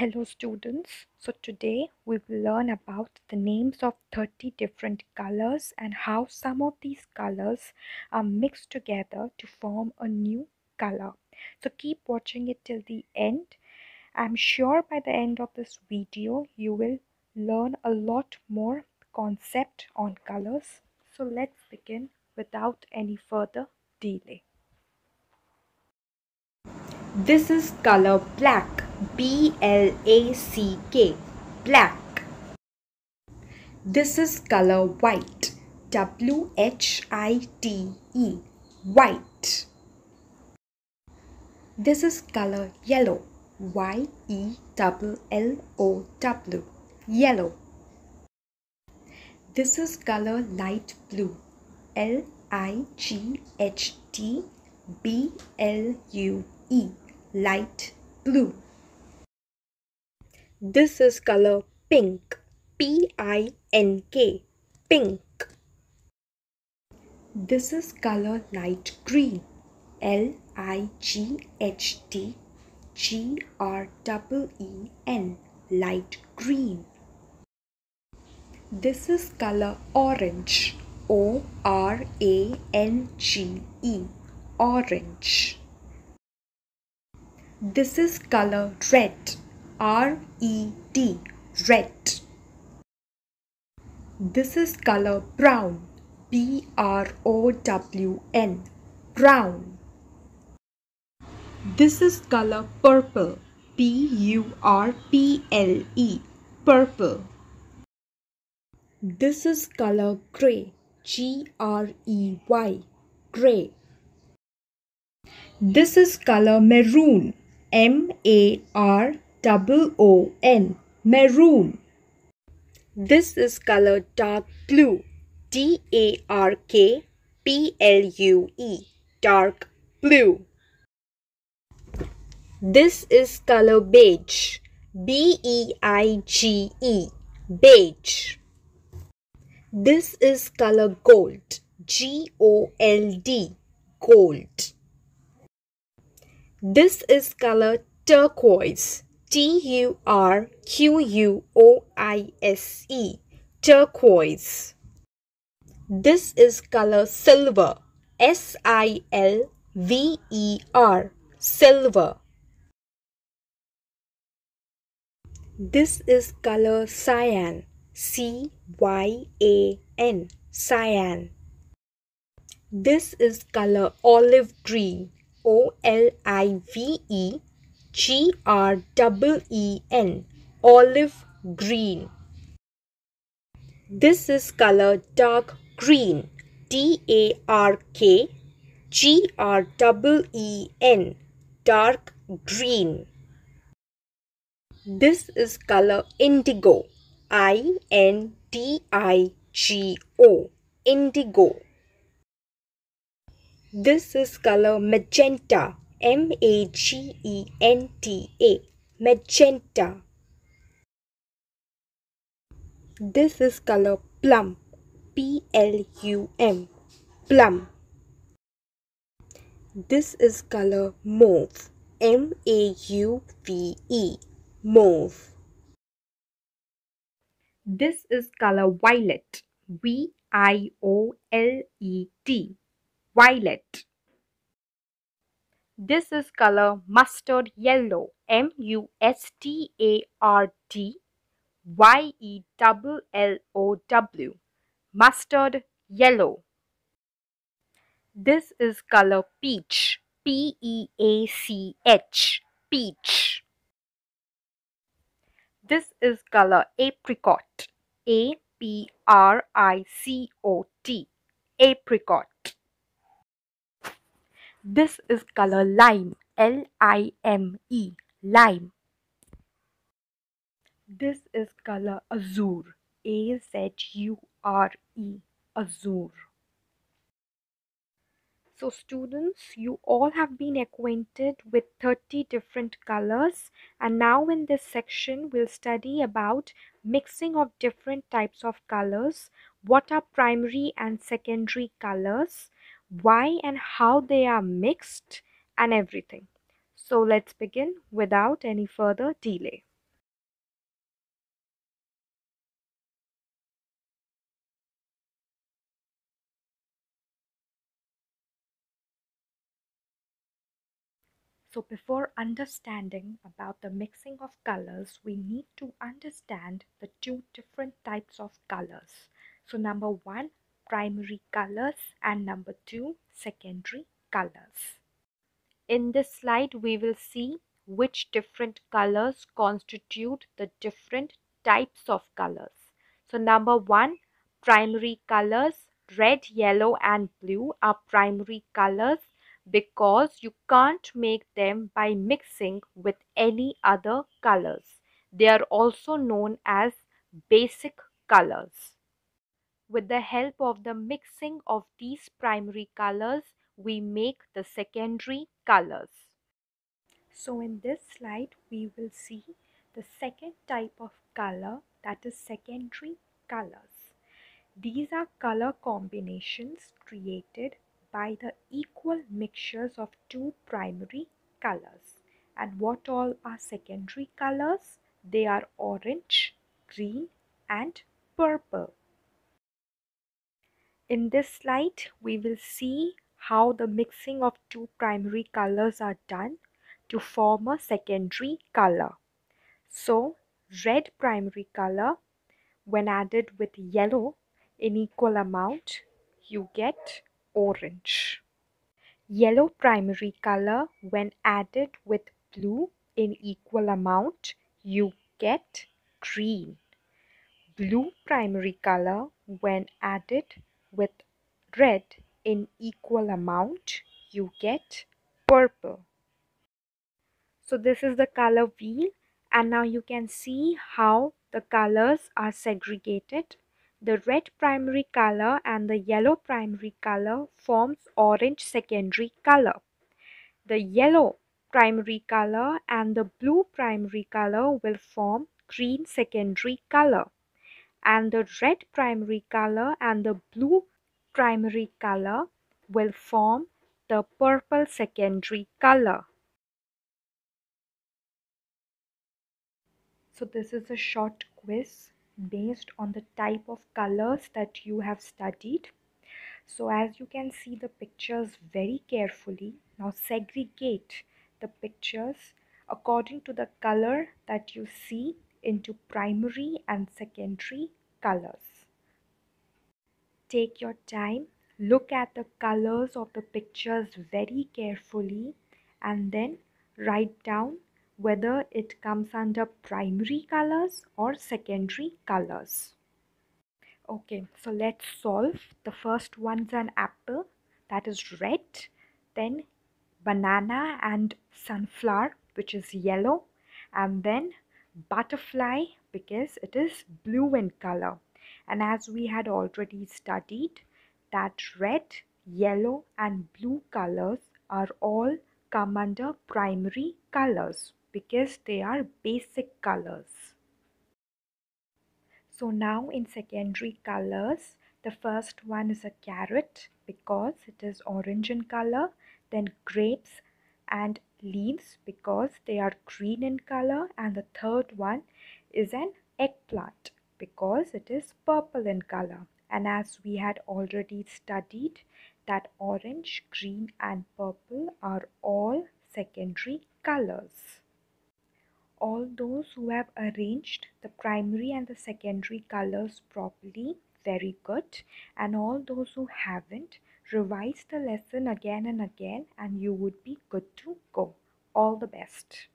Hello students, so today we will learn about the names of 30 different colors and how some of these colors are mixed together to form a new color. So keep watching it till the end. I'm sure by the end of this video you will learn a lot more concept on colors. So let's begin without any further delay. This is color black. B-L-A-C-K, black. This is color white. W-H-I-T-E, white. This is color yellow. Y-E-L-L-O-W, yellow. This is color light blue. L-I-G-H-T-B-L-U-E, light blue. This is color pink. P-I-N-K, pink. This is color light green. L-I-G-H-T-G-R-E-E-N, light green. This is color orange. O-R-A-N-G-E, orange. This is color red. R-E-D, red. This is color brown. B-R-O-W-N, brown. This is color purple. P-U-R-P-L-E, purple. This is color grey. G-R-E-Y, grey. This is color maroon. M-A-R-O-O-N, maroon. This is color dark blue. D-A-R-K-P-L-U-E, dark blue. This is color beige. B-E-I-G-E, beige. This is color gold. G-O-L-D, gold. This is color turquoise. T-U-R-Q-U-O-I-S-E, turquoise. This is color silver. S-I-L-V-E-R, silver. This is color cyan. C-Y-A-N, cyan. This is color olive green. O-L-I-V-E G-R-E-E-N, olive green. This is color dark green. D-A-R-K G-R-E-E-N, dark green. This is color indigo. I-N-D-I-G-O, indigo. This is color magenta. M-A-G-E-N-T-A, magenta. This is color plum. P-L-U-M, plum. This is color mauve. M-A-U-V-E, mauve. This is color violet. V-I-O-L-E-T, violet. This is color mustard yellow. M-U-S-T-A-R-D Y-E-L-L-O-W, mustard yellow. This is color peach. P-E-A-C-H, peach. This is color apricot. A-P-R-I-C-O-T, apricot. This is color lime. L-I-M-E, lime. This is color azure. A-Z-U-R-E, azure. So students, you all have been acquainted with 30 different colors, and now in this section we'll study about mixing of different types of colors, what are primary and secondary colors, why and how they are mixed, and everything. So let's begin without any further delay. So before understanding about the mixing of colors, we need to understand the two different types of colors. So number one, primary colors, and number two, secondary colors. In this slide, we will see which different colors constitute the different types of colors. So number one, primary colors, red, yellow and blue are primary colors, because you can't make them by mixing with any other colors. They are also known as basic colors. With the help of the mixing of these primary colors, we make the secondary colors. So in this slide, we will see the second type of color, that is secondary colors. These are color combinations created by the equal mixtures of two primary colors. And what all are secondary colors? They are orange, green and purple. In this slide, we will see how the mixing of two primary colors are done to form a secondary color. So red primary color, when added with yellow in equal amount, you get orange. Yellow primary color, when added with blue in equal amount, you get green. Blue primary color, when added with red in equal amount, you get purple. So this is the color wheel, and now you can see how the colors are segregated. The red primary color and the yellow primary color forms orange secondary color. The yellow primary color and the blue primary color will form green secondary color. And the red primary color and the blue primary color will form the purple secondary color. So this is a short quiz based on the type of colors that you have studied. So as you can see the pictures very carefully, now segregate the pictures according to the color that you see into primary and secondary colors. Take your time, look at the colors of the pictures very carefully, and then write down whether it comes under primary colors or secondary colors. Okay, so let's solve. The first one's an apple, that is red, then banana and sunflower, which is yellow, and then butterfly, because it is blue in color. And as we had already studied, that red, yellow and blue colors are all come under primary colors, because they are basic colors. So now in secondary colors, the first one is a carrot, because it is orange in color, then grapes and leaves, because they are green in color, and the third one is an eggplant, because it is purple in color. And as we had already studied, that orange, green and purple are all secondary colors. All those who have arranged the primary and the secondary colors properly, very good. And all those who haven't, revise the lesson again and again, and you would be good to go. All the best.